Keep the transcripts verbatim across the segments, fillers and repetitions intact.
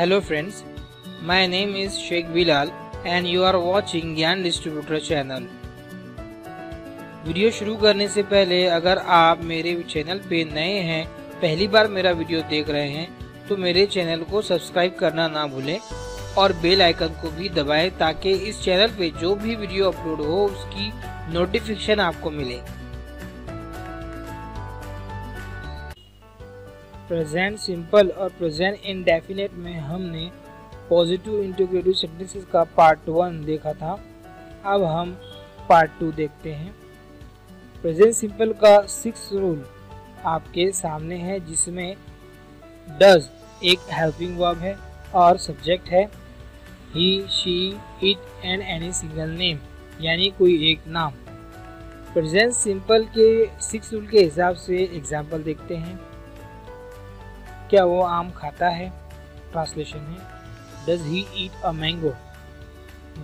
Hello friends, my name is Sheikh Bilal and you are watching Gyan Distributor channel. Video शुरू करने से पहले अगर आप मेरे चैनल पे नए हैं, पहली बार मेरा वीडियो देख रहे हैं तो मेरे चैनल को सब्सक्राइब करना ना भूलें और बेल आइकन को भी दबाएं ताकि इस चैनल पे जो भी वीडियो अपलोड हो उसकी नोटिफिकेशन आपको मिले। प्रेजेंट सिंपल और प्रेजेंट इंडेफिनेट में हमने पॉजिटिव इंटीग्रेटिव सेंटेंसेस का पार्ट वन देखा था, अब हम पार्ट टू देखते हैं। प्रेजेंट सिंपल का सिक्स रूल आपके सामने है जिसमें डज एक हेल्पिंग वर्ब है और सब्जेक्ट है he, she, it and any single name, यानी कोई एक नाम। प्रेजेंट सिंपल के सिक्स रूल के हिसाब से एग्जाम्पल देखते हैं। क्या वो आम खाता है? ट्रांसलेशन है does he eat a mango.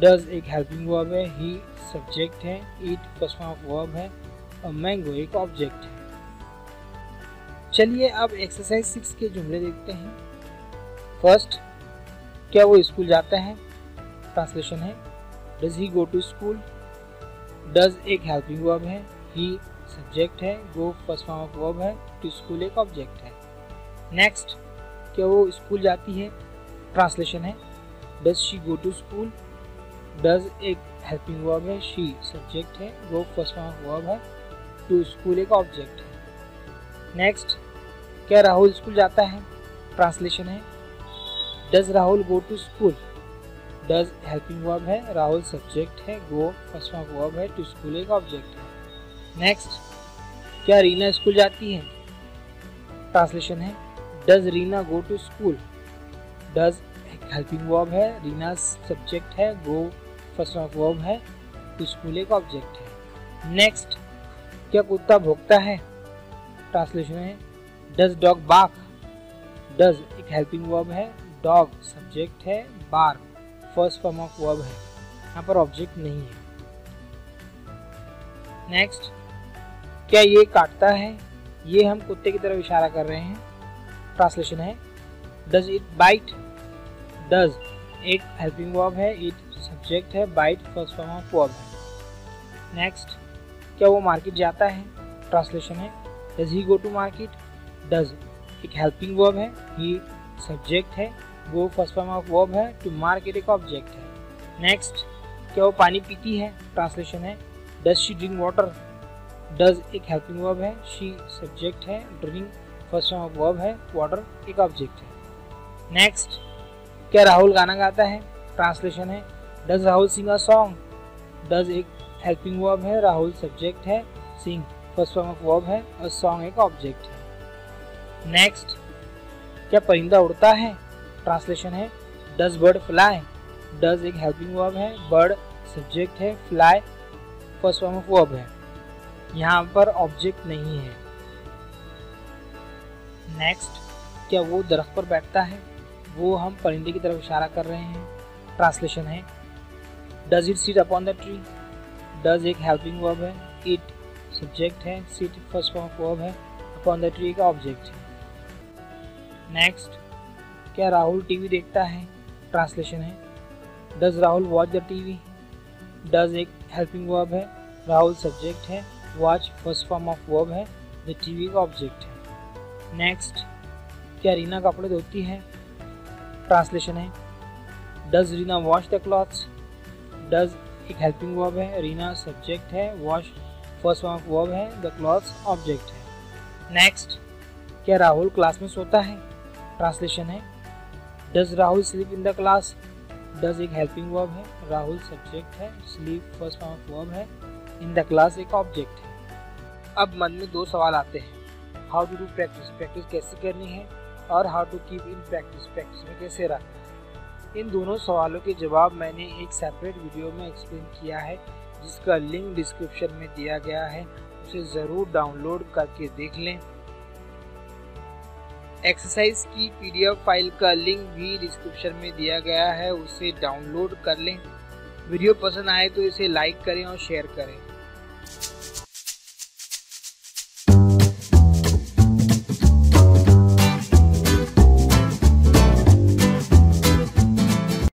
Does एक हेल्पिंग वर्ब है, ही सब्जेक्ट है, ईट फर्स्ट ऑफ वर्ब है और मैंगो एक ऑब्जेक्ट है। चलिए अब एक्सरसाइज सिक्स के जुमले देखते हैं। फर्स्ट, क्या वो स्कूल जाता है? ट्रांसलेशन है does he go to school. Does एक हेल्पिंग वर्ब है, ही सब्जेक्ट है, गो फर्स्ट ऑफ वर्ब है, टू स्कूल एक ऑब्जेक्ट है। नेक्स्ट, क्या वो स्कूल जाती है? ट्रांसलेशन है does she go to school. Does एक हेल्पिंग वर्ब है, शी सब्जेक्ट है, गो फर्स्ट फॉर्म वर्ब है, टू स्कूल एक ऑब्जेक्ट है। नेक्स्ट, क्या राहुल स्कूल जाता है? ट्रांसलेशन है does Rahul go to school. Does helping verb है, राहुल सब्जेक्ट है, गो फर्स्ट फॉर्म वर्ब है, टू स्कूल एक ऑब्जेक्ट है। नेक्स्ट, क्या रीना स्कूल जाती है? ट्रांसलेशन है does Reena go to school. Does helping verb है, रीना सब्जेक्ट है, गो फर्स्ट ऑफ वर्ब है, टू स्कूल एक ऑब्जेक्ट है। नेक्स्ट, क्या कुत्ता भौंकता है? ट्रांसलेशन है डज डॉग बार्क। डज एक हेल्पिंग वर्ब है, डॉग सब्जेक्ट है, bark first form of verb है, यहाँ पर ऑब्जेक्ट नहीं है। नेक्स्ट, क्या ये काटता है? ये हम कुत्ते की तरफ इशारा कर रहे हैं। ट्रांसलेशन है डज इट बाइट। डज एक हेल्पिंग वर्ब है, इट सब्जेक्ट है, bite first form of verb है। नेक्स्ट, क्या वो मार्केट जाता है? ट्रांसलेशन है does he go to market. Does एक हेल्पिंग वर्ब है, ही सब्जेक्ट है, go first form of verb है, टू मार्केट एक ऑब्जेक्ट है। नेक्स्ट, क्या वो पानी पीती है? ट्रांसलेशन है does she drink water. Does एक हेल्पिंग वर्ब है, शी सब्जेक्ट है, drink first form of verb है, वाटर एक ऑब्जेक्ट है। नेक्स्ट, क्या राहुल गाना गाता है? ट्रांसलेशन है does Rahul sing a song. Does एक हेल्पिंग वर्ब है, राहुल सब्जेक्ट है, sing first form of verb है और सॉन्ग एक ऑब्जेक्ट है। नेक्स्ट, क्या परिंदा उड़ता है? ट्रांसलेशन है डज बर्ड फ्लाई। डज एक हेल्पिंग वर्ब है, बर्ड सब्जेक्ट है, fly first form of verb है, यहाँ पर ऑब्जेक्ट नहीं है। नेक्स्ट, क्या वो दरख्त पर बैठता है? वो हम परिंदे की तरफ इशारा कर रहे हैं। ट्रांसलेशन है does it sit upon the tree. Does एक हेल्पिंग वर्ब है, इट सब्जेक्ट है, sit first form of verb है, अपॉन द ट्री का ऑब्जेक्ट है। नेक्स्ट, क्या राहुल टीवी देखता है? ट्रांसलेशन है does Rahul watch the TV. Does एक हेल्पिंग वर्ब है, राहुल सब्जेक्ट है, watch first form of verb है, द टीवी का ऑब्जेक्ट है। नेक्स्ट, क्या रीना कपड़े धोती है? ट्रांसलेशन है does Reena wash the clothes. Does एक हेल्पिंग वर्ब है, रीना सब्जेक्ट है, wash first form of verb है, द क्लॉथ्स ऑब्जेक्ट है। नेक्स्ट, क्या राहुल क्लास में सोता है? ट्रांसलेशन है does Rahul sleep in the class. Does एक हेल्पिंग वर्ब है, राहुल सब्जेक्ट है, sleep first form of verb है, इन द क्लास एक ऑब्जेक्ट है। अब मन में दो सवाल आते हैं, how to do practice, practice कैसे करनी है, और how to keep in practice, practice में कैसे रखना है। इन दोनों सवालों के जवाब मैंने एक सेपरेट वीडियो में एक्सप्लेन किया है जिसका लिंक डिस्क्रिप्शन में दिया गया है, उसे ज़रूर डाउनलोड करके देख लें। एक्सरसाइज की पीडीएफ फाइल का लिंक भी डिस्क्रिप्शन में दिया गया है, उसे डाउनलोड कर लें। वीडियो पसंद आए तो इसे लाइक करें और शेयर करें।